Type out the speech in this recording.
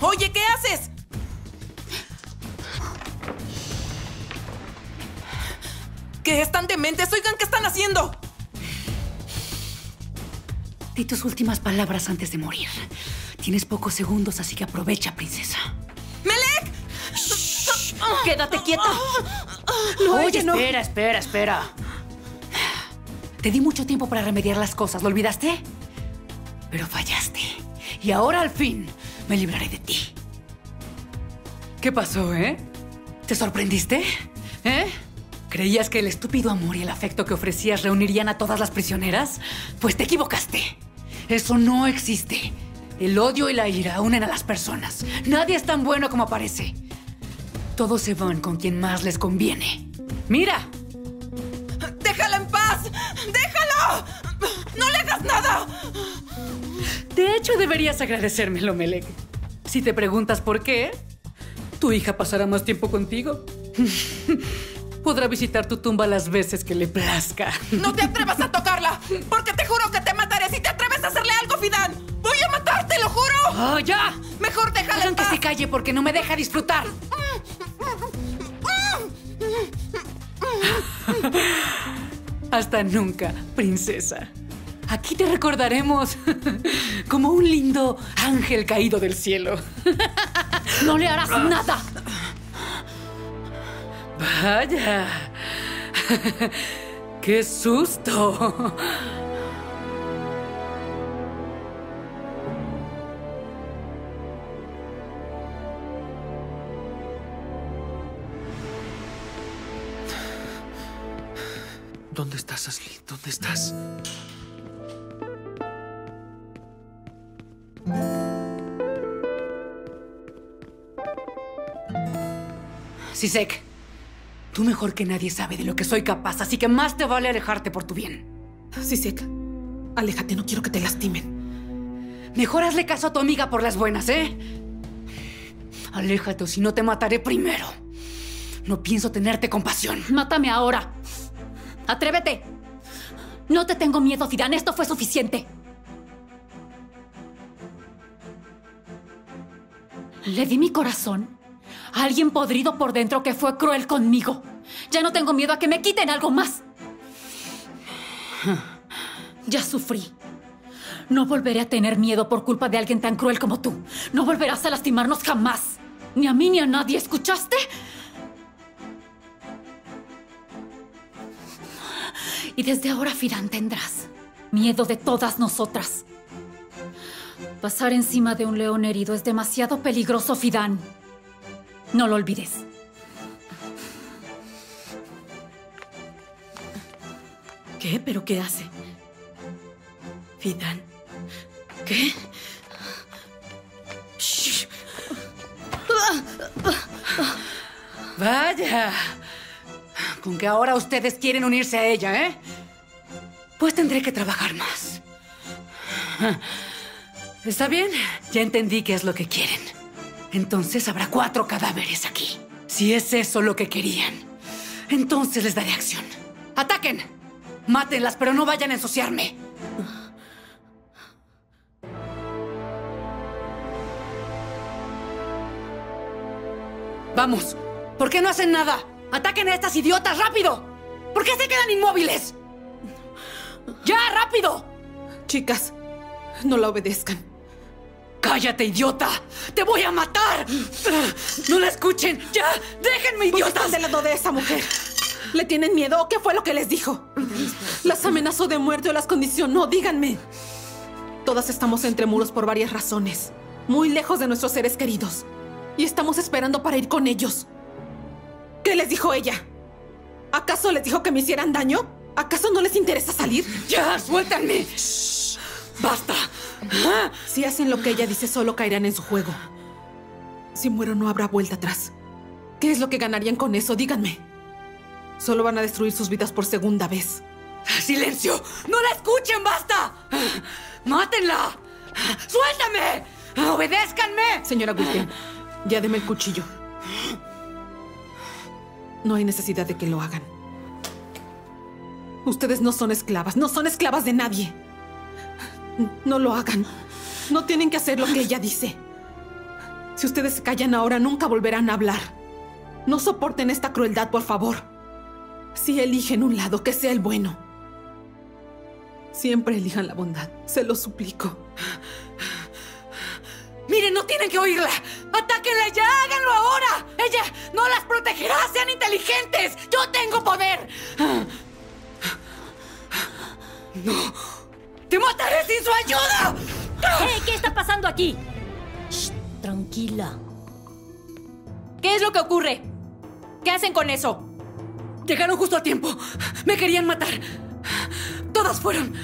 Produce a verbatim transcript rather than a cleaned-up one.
Oye, ¿qué haces? ¿Qué están dementes? Oigan, ¿qué están haciendo? Di tus últimas palabras antes de morir. Tienes pocos segundos, así que aprovecha, princesa. ¡Melek! Shh, ¡quédate quieta! No, oye, espera, no. espera, espera. Te di mucho tiempo para remediar las cosas, ¿lo olvidaste? Pero fallaste. Y ahora, al fin, me libraré de ti. ¿Qué pasó, eh? ¿Te sorprendiste? ¿Eh? ¿Creías que el estúpido amor y el afecto que ofrecías reunirían a todas las prisioneras? Pues te equivocaste. Eso no existe. El odio y la ira unen a las personas. Nadie es tan bueno como parece. Todos se van con quien más les conviene. ¡Mira! ¡Déjala en paz! ¡Déjalo! ¡No le hagas nada! De hecho, deberías agradecérmelo, Melek. Si te preguntas por qué, tu hija pasará más tiempo contigo. Podrá visitar tu tumba las veces que le plazca. ¡No te atrevas a tocarla! ¡Porque te juro que te mataré si te atreves a hacerle algo, Fidan! ¡Voy a matarte, lo juro! ¡Oh, ya! ¡Mejor déjala en paz! ¡Que se calle porque no me deja disfrutar! Hasta nunca, princesa. Aquí te recordaremos como un lindo ángel caído del cielo. ¡No le harás nada! ¡Vaya! ¡Qué susto! ¿Dónde estás, Asil? ¿Dónde estás? Şişek. Tú mejor que nadie sabe de lo que soy capaz, así que más te vale alejarte por tu bien. Şişek, aléjate, no quiero que te lastimen. Mejor hazle caso a tu amiga por las buenas, ¿eh? Aléjate o si no te mataré primero. No pienso tenerte compasión. Mátame ahora. Atrévete. No te tengo miedo, Fidan. Esto fue suficiente. Le di mi corazón a alguien podrido por dentro que fue cruel conmigo. Ya no tengo miedo a que me quiten algo más. Ya sufrí. No volveré a tener miedo por culpa de alguien tan cruel como tú. No volverás a lastimarnos jamás. Ni a mí ni a nadie. ¿Escuchaste? Y desde ahora, Fidan, tendrás miedo de todas nosotras. Pasar encima de un león herido es demasiado peligroso, Fidan. No lo olvides. ¿Qué? ¿Pero qué hace? Fidan. ¿Qué? Shh. Vaya. Con que ahora ustedes quieren unirse a ella, ¿eh? Pues tendré que trabajar más. Está bien. Ya entendí qué es lo que quieren. Entonces habrá cuatro cadáveres aquí. Si es eso lo que querían, entonces les daré acción. ¡Ataquen! ¡Mátenlas, pero no vayan a ensuciarme! ¡Vamos! ¿Por qué no hacen nada? ¡Ataquen a estas idiotas, rápido! ¿Por qué se quedan inmóviles? ¡Ya, rápido! Chicas, no la obedezcan. ¡Cállate, idiota! ¡Te voy a matar! ¡No la escuchen! ¡Ya! ¡Déjenme, idiotas! ¿Por qué están del lado de esa mujer? ¿Le tienen miedo? ¿Qué fue lo que les dijo? ¿Las amenazó de muerte o las condicionó? ¡Díganme! Todas estamos entre muros por varias razones. Muy lejos de nuestros seres queridos. Y estamos esperando para ir con ellos. ¿Qué les dijo ella? ¿Acaso les dijo que me hicieran daño? ¿Acaso no les interesa salir? ¡Ya! ¡Suéltame! ¡Shh! ¡Basta! Si hacen lo que ella dice, solo caerán en su juego. Si muero, no habrá vuelta atrás. ¿Qué es lo que ganarían con eso? Díganme. Solo van a destruir sus vidas por segunda vez. ¡Silencio! ¡No la escuchen! ¡Basta! ¡Mátenla! ¡Suéltame! ¡Obedézcanme! Señora Gutián, ya deme el cuchillo. No hay necesidad de que lo hagan. Ustedes no son esclavas. No son esclavas de nadie. No lo hagan. No tienen que hacer lo que ella dice. Si ustedes se callan ahora, nunca volverán a hablar. No soporten esta crueldad, por favor. Si eligen un lado, que sea el bueno. Siempre elijan la bondad, se lo suplico. ¡Miren, no tienen que oírla! ¡Atáquenla ya! ¡Háganlo ahora! ¡Ella no las protegerá! ¡Sean inteligentes! ¡Yo tengo poder! ¡No! ¡Te mataré sin su ayuda! ¡Hey! ¿Qué está pasando aquí? Shh, tranquila. ¿Qué es lo que ocurre? ¿Qué hacen con eso? Llegaron justo a tiempo. Me querían matar. Todas fueron...